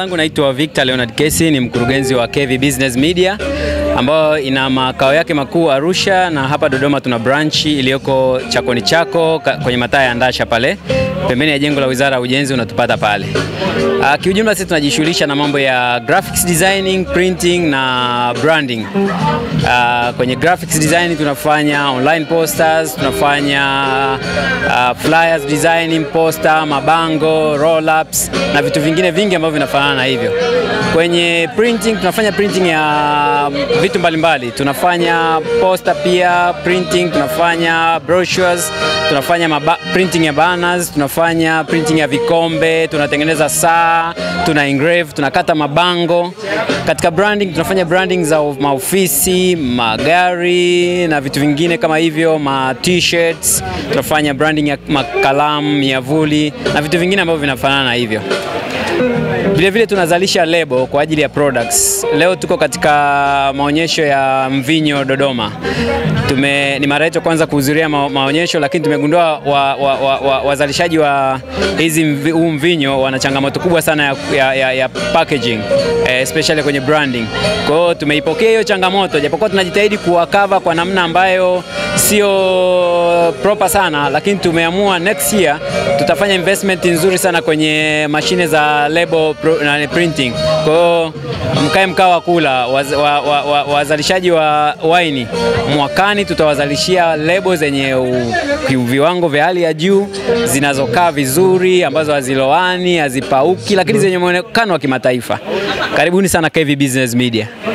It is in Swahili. Langu naitwa Victor Leonard Kesi, ni mkurugenzi wa KEVI Business Media ambayo ina makao yake makuu Arusha, na hapa Dodoma tuna branch iliyoko Chakoni Chako kwenye mataa ya Ndasha pale pembeni ya jengo la Wizara ya Ujenzi, unatupata pale. Kiujumla sisi tunajishughulisha na mambo ya graphics designing, printing na branding. Kwenye graphics design tunafanya online posters, tunafanya flyers designing, poster, mabango, roll-ups na vitu vingine vingi ambavyo vinafanana na hivyo. Kwenye printing tunafanya printing ya vitu mbalimbali, tunafanya poster pia printing, tunafanya brochures, tunafanya printing ya banners, tunafanya printing ya vikombe, tunatengeneza saa, tuna engrave, tunakata mabango. Katika branding tunafanya branding za maofisi, magari na vitu vingine kama hivyo, ma t-shirts, tunafanya branding ya makalamu, miavuli na vitu vingine ambavyo vinafanana na hivyo. Vile vile tunazalisha lebo kwa ajili ya products. Leo tuko katika maonyesho ya mvinyo Dodoma. Ni mara yetu kwanza kuhudhuria maonyesho, lakini tumegundua wazalishaji wa hizi mvinyo wana changamoto kubwa sana ya packaging, especially kwenye branding. Kwa hiyo tumeipokea hiyo changamoto, japokuwa tunajitahidi kuwakava kwa namna ambayo sio proper sana, lakini tumeamua next year tutafanya investment nzuri sana kwenye mashine za lebo na printing. Kwa hiyo mkae mkawa kula wazalishaji wa wine, mwakani tutawazalishia lebo zenye viwango vya hali ya juu, zinazokaa vizuri, ambazo haziloani, hazipauki, lakini zenye mwonekano wa kimataifa. Karibuni sana KEVI Business Media.